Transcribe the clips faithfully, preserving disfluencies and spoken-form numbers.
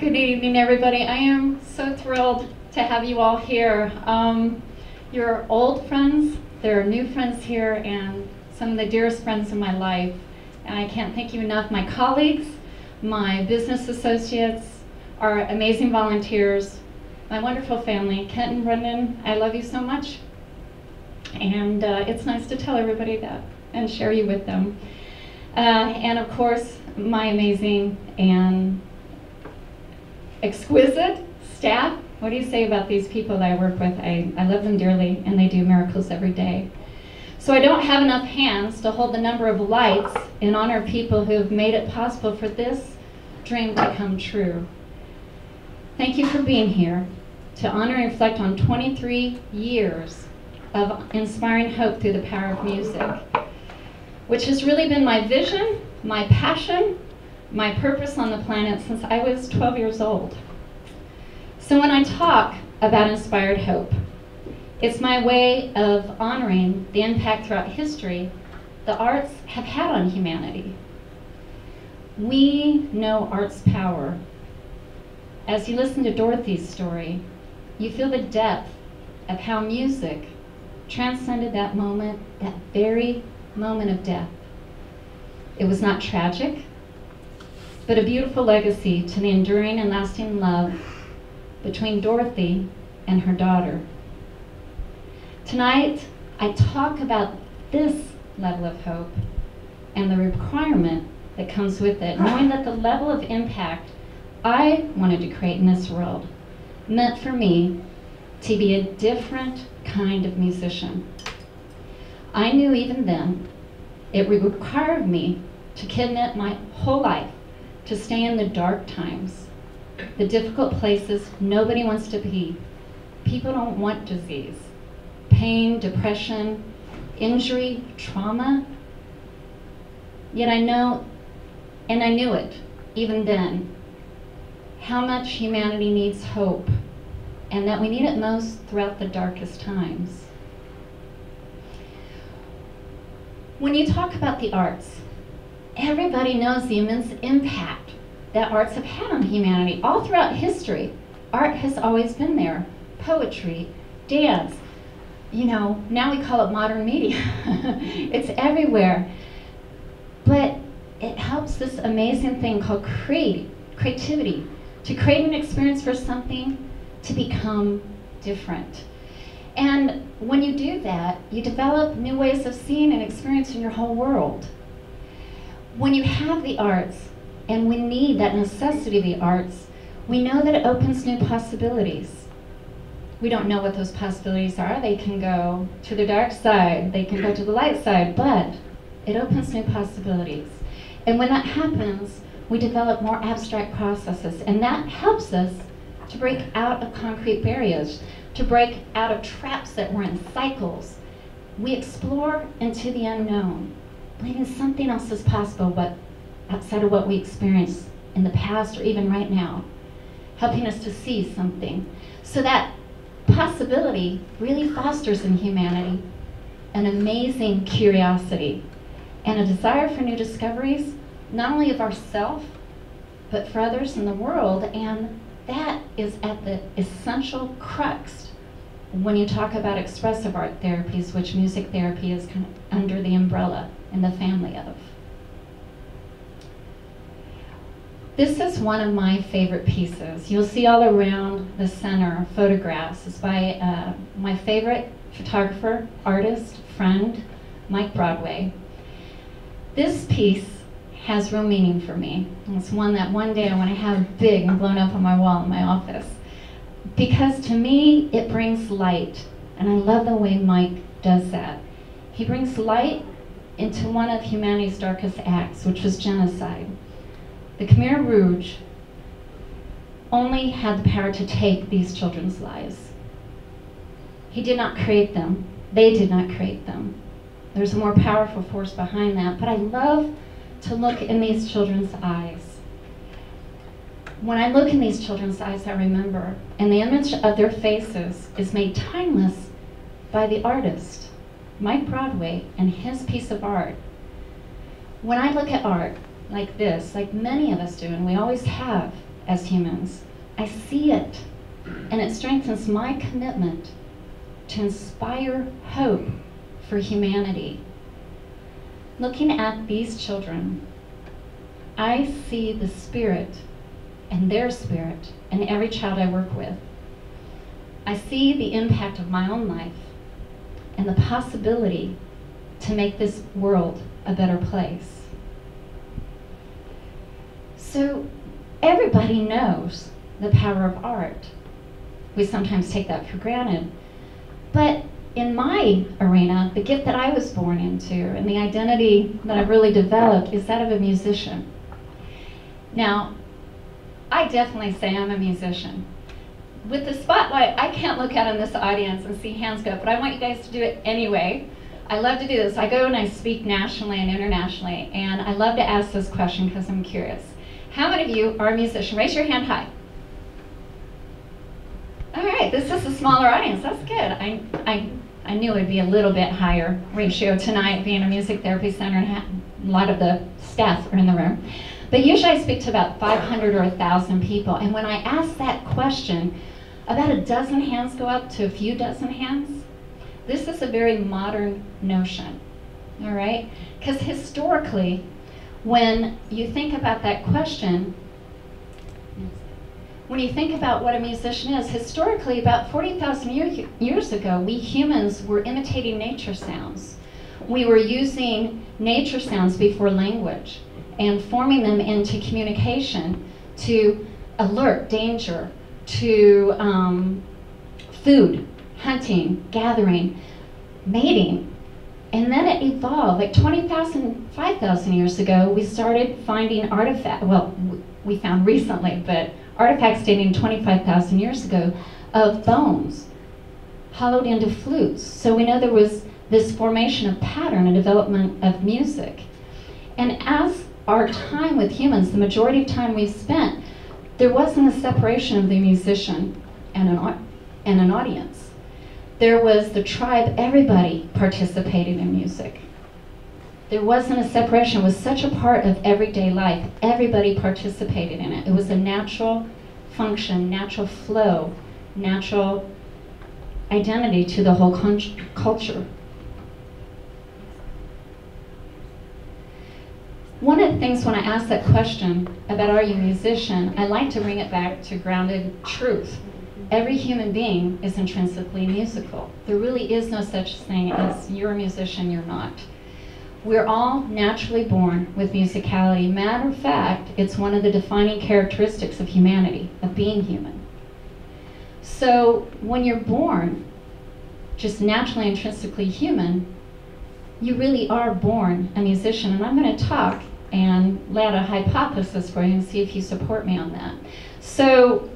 Good evening, everybody. I am so thrilled to have you all here. Um, you're old friends, there are new friends here, and some of the dearest friends in my life. And I can't thank you enough. My colleagues, my business associates, our amazing volunteers, my wonderful family. Kent and Brendan, I love you so much. And uh, it's nice to tell everybody that and share you with them. Uh, and of course, my amazing and exquisite staff. What do you say about these people that I work with? I, I love them dearly, and they do miracles every day. So I don't have enough hands to hold the number of lights in honor of people who have made it possible for this dream to come true. Thank you for being here to honor and reflect on twenty-three years of inspiring hope through the power of music, which has really been my vision, my passion, my purpose on the planet since I was twelve years old. So when I talk about inspired hope, it's my way of honoring the impact throughout history the arts have had on humanity. We know art's power. As you listen to Dorothy's story, you feel the depth of how music transcended that moment, that very moment of death. It was not tragic, but a beautiful legacy to the enduring and lasting love between Dorothy and her daughter. Tonight, I talk about this level of hope and the requirement that comes with it, knowing that the level of impact I wanted to create in this world meant for me to be a different kind of musician. I knew even then it required me to commit my whole life to stay in the dark times, the difficult places nobody wants to be. People don't want disease, pain, depression, injury, trauma. Yet I know, and I knew it even then, how much humanity needs hope, and that we need it most throughout the darkest times. When you talk about the arts, everybody knows the immense impact that arts have had on humanity. All throughout history, art has always been there. Poetry, dance, you know, now we call it modern media. It's everywhere. But it helps this amazing thing called create, creativity, to create an experience for something to become different. And when you do that, you develop new ways of seeing and experiencing your whole world. When you have the arts, and we need that necessity of the arts, we know that it opens new possibilities. We don't know what those possibilities are. They can go to the dark side, they can go to the light side, but it opens new possibilities. And when that happens, we develop more abstract processes, and that helps us to break out of concrete barriers, to break out of traps that were in cycles. We explore into the unknown, believing something else is possible but outside of what we experienced in the past or even right now, helping us to see something. So that possibility really fosters in humanity an amazing curiosity and a desire for new discoveries, not only of ourselves, but for others in the world. And that is at the essential crux when you talk about expressive art therapies, which music therapy is kind of under the umbrella and the family of. This is one of my favorite pieces. You'll see all around the center photographs. It's by uh, my favorite photographer, artist, friend, Mike Broadway. This piece has real meaning for me. And it's one that one day I want to have big and blown up on my wall in my office. Because to me, it brings light. And I love the way Mike does that. He brings light into one of humanity's darkest acts, which was genocide. The Khmer Rouge only had the power to take these children's lives. He did not create them. They did not create them. There's a more powerful force behind that, but I love to look in these children's eyes. When I look in these children's eyes, I remember, and the image of their faces is made timeless by the artist, Mike Broadway, and his piece of art. When I look at art, like this, like many of us do, and we always have as humans. I see it, and it strengthens my commitment to inspire hope for humanity. Looking at these children, I see the spirit and their spirit in every child I work with. I see the impact of my own life and the possibility to make this world a better place. So everybody knows the power of art. We sometimes take that for granted. But in my arena, the gift that I was born into and the identity that I've really developed is that of a musician. Now, I definitely say I'm a musician. With the spotlight, I can't look out in this audience and see hands go, but I want you guys to do it anyway. I love to do this. I go and I speak nationally and internationally, and I love to ask this question because I'm curious. How many of you are a musician? Raise your hand high. All right, this is a smaller audience. That's good. I, I, I knew it'd be a little bit higher ratio tonight, being a music therapy center, and a lot of the staff are in the room. But usually I speak to about five hundred or one thousand people, and when I ask that question, about a dozen hands go up to a few dozen hands. This is a very modern notion, all right? Because historically, when you think about that question, when you think about what a musician is, historically, about forty thousand year, years ago, we humans were imitating nature sounds. We were using nature sounds before language and forming them into communication to alert danger, to um, food, hunting, gathering, mating. And then it evolved, like twenty thousand, five thousand years ago, we started finding artifacts, well, we found recently, but artifacts dating twenty-five thousand years ago of bones hollowed into flutes. So we know there was this formation of pattern and development of music. And as our time with humans, the majority of time we've spent, there wasn't a separation of the musician and an, and an audience. There was the tribe, everybody participated in music. There wasn't a separation. It was such a part of everyday life. Everybody participated in it. It was a natural function, natural flow, natural identity to the whole culture. One of the things when I ask that question about are you a musician, I like to bring it back to grounded truth. Every human being is intrinsically musical. There really is no such thing as you're a musician, you're not. We're all naturally born with musicality. Matter of fact, it's one of the defining characteristics of humanity, of being human. So when you're born just naturally, intrinsically human, you really are born a musician. And I'm going to talk and lay out a hypothesis for you and see if you support me on that. So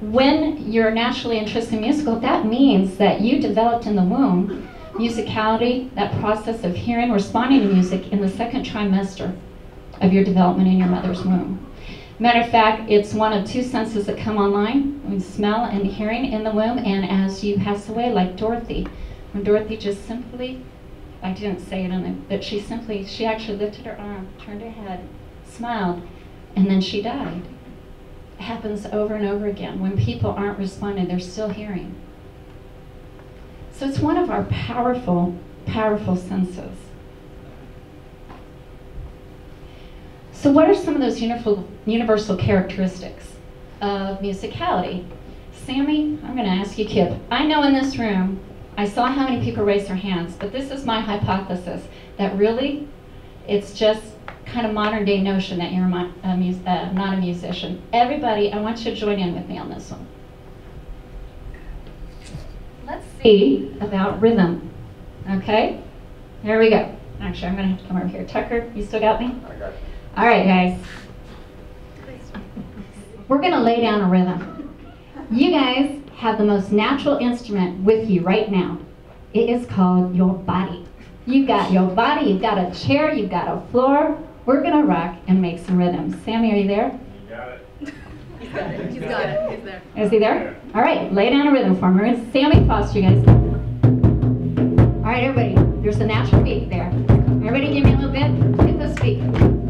when you're naturally interested in musical, that means that you developed in the womb musicality, that process of hearing, responding to music in the second trimester of your development in your mother's womb. Matter of fact, it's one of two senses that come online, I mean, smell and hearing in the womb, and as you pass away, like Dorothy, when Dorothy just simply, I didn't say it on it, but she simply, she actually lifted her arm, turned her head, smiled, and then she died. Happens over and over again. When people aren't responding, they're still hearing. So it's one of our powerful, powerful senses. So what are some of those universal characteristics of musicality? Sammy, I'm going to ask you, Kip. I know in this room, I saw how many people raised their hands, but this is my hypothesis, that really, it's just kind of modern day notion that you're a uh, not a musician. Everybody, I want you to join in with me on this one. Let's see about rhythm, okay? Here we go. Actually, I'm gonna have to come over here. Tucker, you still got me? I got you. All right, guys. We're gonna lay down a rhythm. You guys have the most natural instrument with you right now. It is called your body. You've got your body, you've got a chair, you've got a floor. We're going to rock and make some rhythms. Sammy, are you there? You got it. He's got it. He's got it. He's there. Is he there? Yeah. All right, lay down a rhythm for me. It's Sammy Foster, you guys. All right, everybody, there's a natural beat there. Everybody give me a little bit. Hit this beat.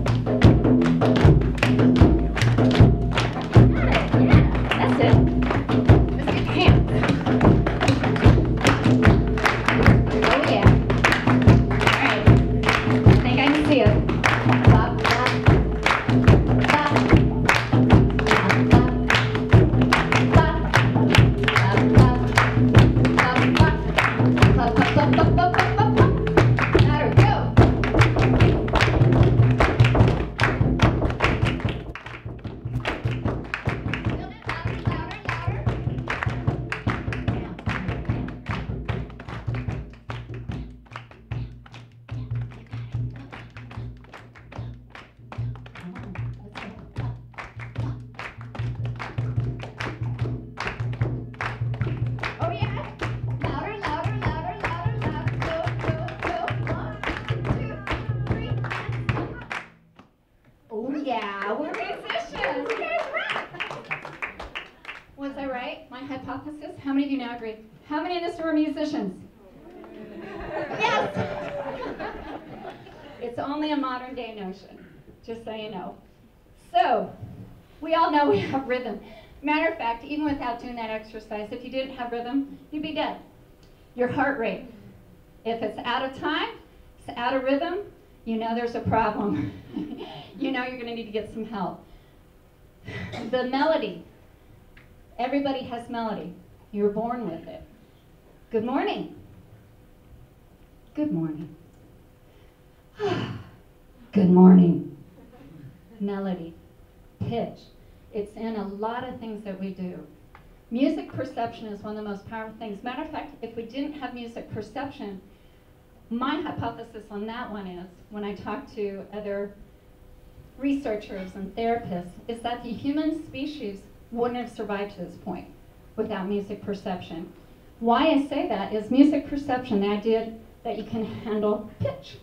Just so you know. So, we all know we have rhythm. Matter of fact, even without doing that exercise, if you didn't have rhythm, you'd be dead. Your heart rate. If it's out of time, it's out of rhythm, you know there's a problem. You know you're going to need to get some help. The melody. Everybody has melody. You were born with it. Good morning. Good morning. Good morning. Melody, pitch. It's in a lot of things that we do. Music perception is one of the most powerful things. Matter of fact, if we didn't have music perception, my hypothesis on that one is, when I talk to other researchers and therapists, is that the human species wouldn't have survived to this point without music perception. Why I say that is music perception, the idea that you can handle pitch.